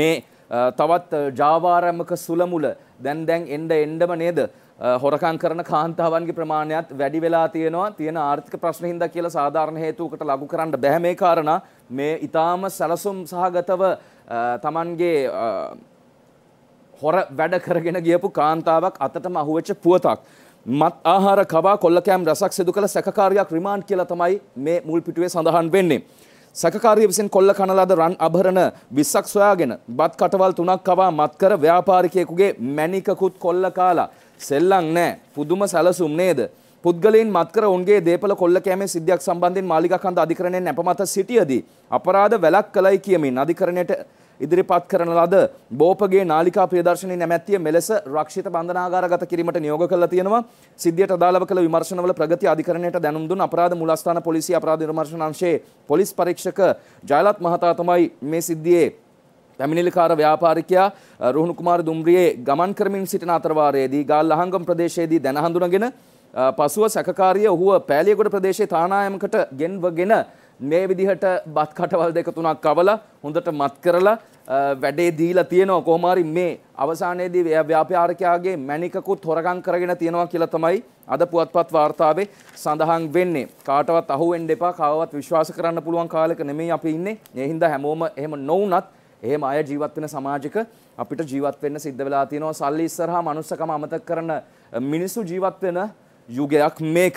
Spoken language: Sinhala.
මේ තවත් ජාවාරම්මක සුලමුල දැන් එන්නම නේද හොරකම් කරන කාන්තාවන්ගේ ප්‍රමාණයත් වැඩි වෙලා තියෙනවා. තියෙන ආර්ථික ප්‍රශ්න හින්දා කියලා සාධාරණ හේතුකට ලඟු කරන්න බෑ මේ කාරණා. මේ ඊටාම සැලසුම් සහගතව Tamanගේ හොර වැඩ කරගෙන ගියපු කාන්තාවක් අතටම අහුවෙච්ච පුවතක්. මත් ආහාර කවා කොල්ලකෑම් රසක් සිදු කළ සැකකාරියක් රිමාන්ඩ් කියලා තමයි මේ මුල් පිටුවේ සඳහන් වෙන්නේ. සැකකාරිය විසින් කොල්ල කන ලද රන් අභරණ 20ක් සොයාගෙන බත් කටවල් 3ක් කවා මත් කර ව්‍යාපාරිකයෙකුගේ මැණිකකුත් කොල්ල කාලා. සෙල්ලම් නෑ. පුදුම සැලසුම් නේද? පුද්ගලයන් මත් කර ඔවුන්ගේ දේපළ කොල්ල කෑමේ සිද්ධියක් සම්බන්ධයෙන් මාලිගා කන්ද අධිකරණයෙන් අපමත සිටියදී අපරාධ වැළක් කළයි කියමින් අධිකරණයට ඉදිරිපත් කරන ලද බෝපගේ නාලිකා ප්‍රදර්ශනයේ නැමැත්තිය මෙලෙස රක්ෂිත බන්ධනාගාරගත කිරීමට නියෝග කළා තියෙනවා. සිද්ධියට අදාළව කළ විමර්ශනවල ප්‍රගති අධිකරණයට දැනුම් දුන් අපරාධ මූලස්ථාන පොලිසිය අපරාධ නිර්මාණ අංශයේ පොලිස් පරීක්ෂක ජයලත් මහතා තමයි මේ සිද්ධියේ පැමිණිලිකාර ව්‍යාපාරිකයා රුහුණු කුමාර දුම්රියේ ගමන් කරමින් සිටින අතරවාරයේදී ගාල්ල අහංගම් ප්‍රදේශයේදී දැන හඳුනාගෙන පසුව සැකකාරිය ඔහුව පෑලියගොඩ ප්‍රදේශයේ තානායමකට ගෙන්වගෙන මේ විදිහට බත් කටවල් දෙක තුනක් කවලා හොඳට මත් කරලා වැඩේ දීලා තියෙනවා. කොහොම හරි මේ අවසානයේදී ව්‍යාපාරිකයාගේ මැණිකකුත් හොරගම් කරගෙන තියෙනවා කියලා තමයි අද පුවත්පත් වාර්තාවේ සඳහන් වෙන්නේ. කාටවත් අහුවෙන්න එපා. කාවවත් විශ්වාස කරන්න පුළුවන් කාලයක නෙමෙයි අපි ඉන්නේ. ඒ හින්දා හැමෝම එහෙම නොවුනත් එහෙම අය ජීවත් වෙන සමාජයක අපිට ජීවත් වෙන්න සිද්ධ වෙලා තියෙනවා. සල්ලි ඉස්සරහා මනුස්සකම අමතක කරන මිනිස්සු ජීවත් වෙන යුගයක් මේක.